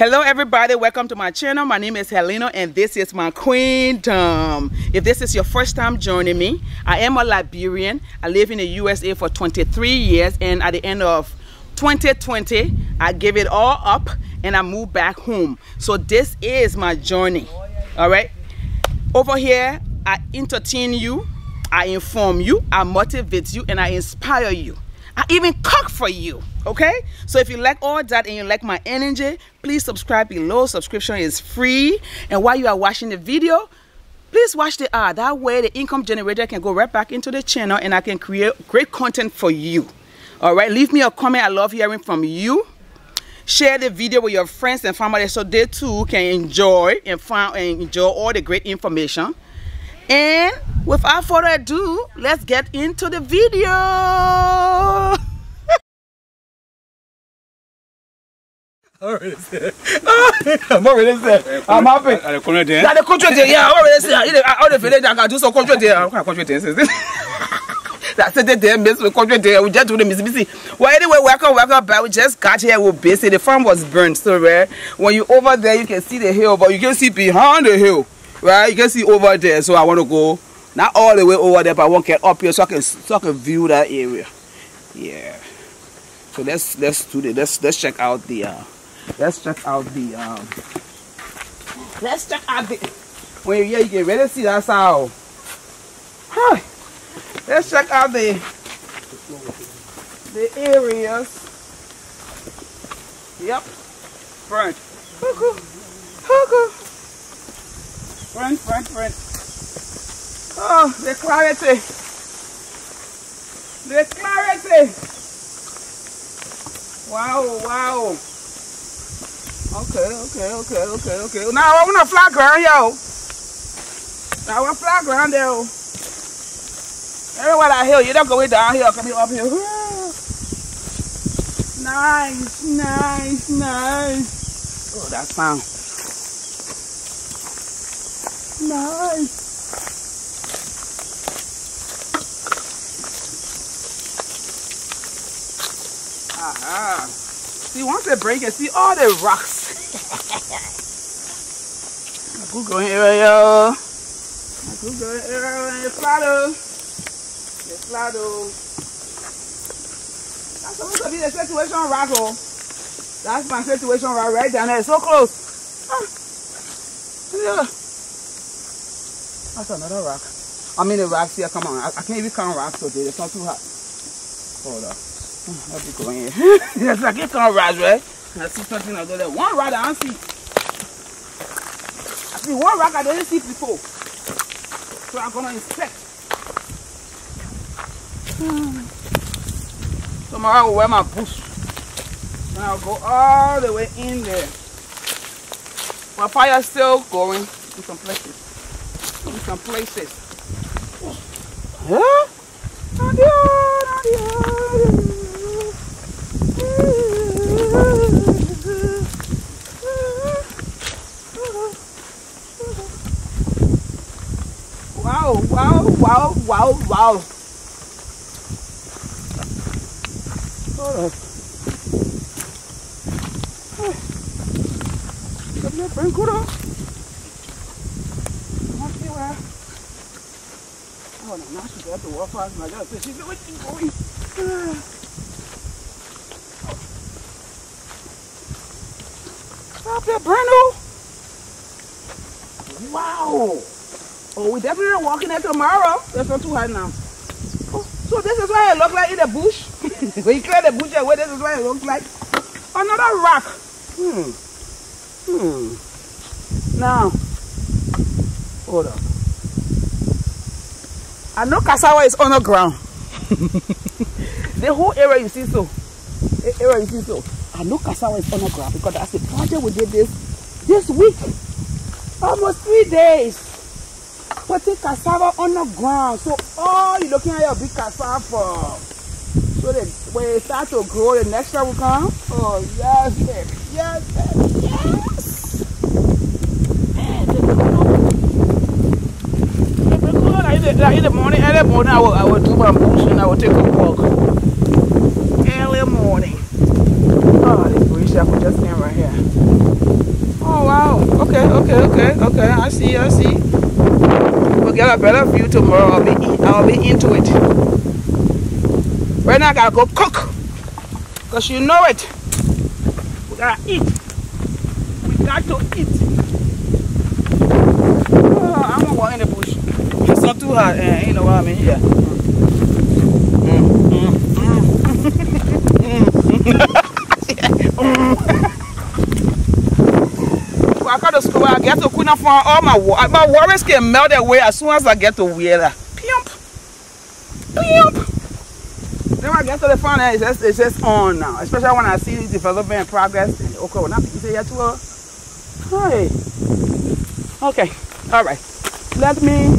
Hello everybody, welcome to my channel. My name is Helena and this is my Queendom. If this is your first time joining me, I am a Liberian. I live in the USA for 23 years and at the end of 2020, I gave it all up and I moved back home. So this is my journey, all right? Over here, I entertain you, I inform you, I motivate you, and I inspire you. I even cook for you, okay? So if you like all that and you like my energy, please subscribe below. Subscription is free. And while you are watching the video, please watch the ad. That way the income generator can go right back into the channel and I can create great content for you. All right, leave me a comment. I love hearing from you. Share the video with your friends and family so they too can enjoy and enjoy all the great information. And without further ado, let's get into the video. I'm happy. Well, anyway, welcome back. We just got here. We're busy. The farm was burned, so right? When you're over there, you can see the hill, but you can see behind the hill, right? You can see over there. So I want to go not all the way over there, but I want to get up here so I can view that area. Yeah. So let's do this. Let's check out the. Let's check out the when you get ready to see that sound. Huh. Let's check out the areas. Yep. Front. Cuckoo. Cuckoo. Front. Oh, the clarity. The clarity. Wow. Okay. Now I want a flat ground, yo. Now I want flat ground, yo. Everywhere that hill, you don't go way down here, come here up here. Nice. Oh, that sound. Nice. Aha. See, once they break it, see all the rocks. Good going area, yo. Good going area, the flat. That's supposed to be the situation rock, oh. That's my situation rock right down there. So close. Yeah. That's another rock. I mean the rocks here, come on. I can't even count rocks today. It's not too hot. Hold up. I'll be going in. Yes, I can't count rocks, right? I see something over there. One rock I don't see. I see one rock I didn't see before. So I'm gonna inspect. Tomorrow I will wear my boots. And I'll go all the way in there. My fire's still going in some places. Huh? Wow. Oh, now she's got to walk past my God. She's going to keep going. Stop that, Bruno. Wow. Oh, we definitely are walking there tomorrow. That's not too hard now. Oh, so this is what it looks like in the bush. When you clear the bush away, this is what it looks like. Another rock. Now, hold up. I know cassava is on the ground. The whole area you see so. I know cassava is on the ground because that's the project we did this week. Almost 3 days. Putting cassava on the ground. So all you're looking at your big cassava. So that when it starts to grow, the next year will come. Oh yes, baby. In the morning, I will do my bush and I will take a walk. Early morning. Oh, this bush I could just stand right here. Okay. I see. We'll get a better view tomorrow. I'll be into it. Right now I gotta go cook, cause you know it. We gotta eat. We got to eat. Oh, I'm gonna walk in the bush. It's not too hot, and you know what I mean. Yeah. I got to school, I get to Queendom Farm, all my worries can melt away as soon as I get to Wheeler. Pimp. Then when I get to the farm, it's just on now. Especially when I see development and progress. And okay, when I say that to her. Okay. Alright. Let me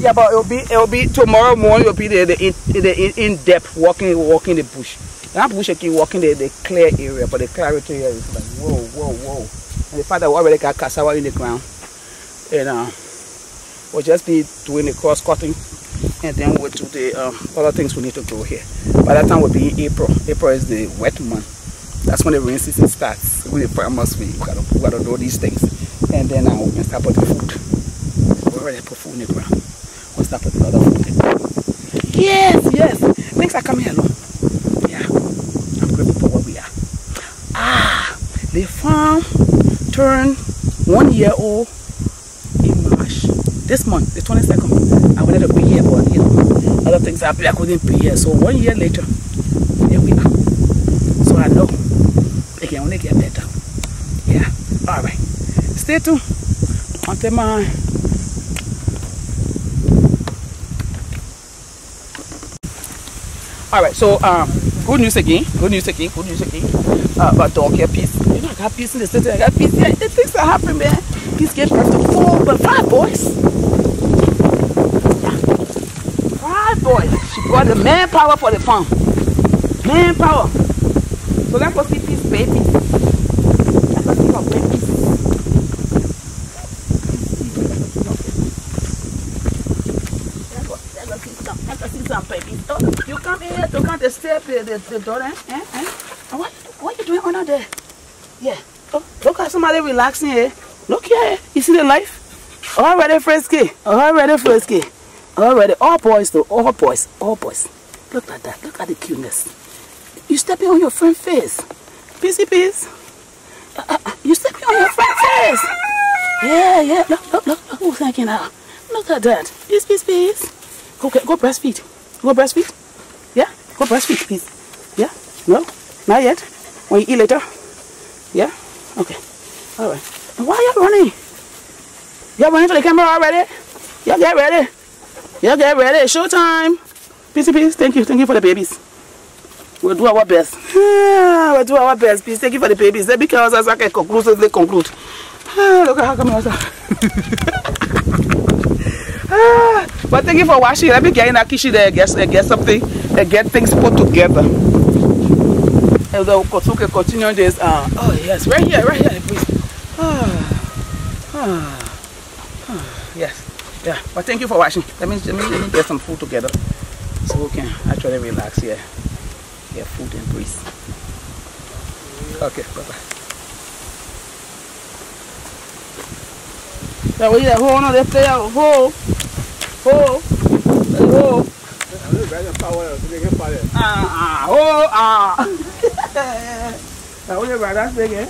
yeah, but it'll be tomorrow morning, it'll be the in-depth walking the bush. That bush I keep walking the clear area, but the clarity area is like whoa. And the fact that we already got cassava in the ground, and we'll just be doing the cross cutting, and then we'll do the other things we need to do here. By that time we'll be in April. April is the wet month. That's when the rain season starts. When the farmers we gotta do these things, and then we can start putting food. We already put food in the ground. We'll start putting other food in the ground. Yes. Things are coming along. The farm turned 1 year old in March. This month, the 22nd. I wanted to be here, but other things happened. I couldn't be here. So 1 year later, here we are. So I know it can only get better. Yeah. All right. Stay tuned until my all right. So good news again. About dog care peace. You know, I got peace in the city. I got peace here. The things that happen, man. Peace gets back to 4 but 5 boys. Yeah. 5 boys. She brought the manpower for the farm. Manpower. So let's go see peace, baby. Let's go see her baby. Let's go see some babies. Oh, you come here to count the step, the door, eh? What you doing under there? Yeah. Oh, look at somebody relaxing here. Look here. You see the life? Already frisky. Already. All boys. Look at that. Look at the cuteness. You stepping on your friend's face. Peace. You stepping on your friend's face. Yeah. Look. Who's thinking now? Look at that. Peace. Go breastfeed. Yeah. Go breastfeed, peace. Yeah. No. Not yet. When you eat later? Yeah? Okay. Alright. Why are you running? You're running to the camera already? Y'all get ready. It's showtime. Peace. Thank you for the babies. We'll do our best. Peace. Thank you for the babies. Let me tell us as I can conclude. Look at how come also. But thank you for watching. Let me get in that kitchen there and get something and get things put together. And we'll continue this. Oh yes, right here, please. Yes, yeah. But thank you for watching. Let me get some food together so we can actually relax here. Get food and breeze. Okay, bye. Yeah, we need a whole nother play out. Whole. That was your brother's big, eh?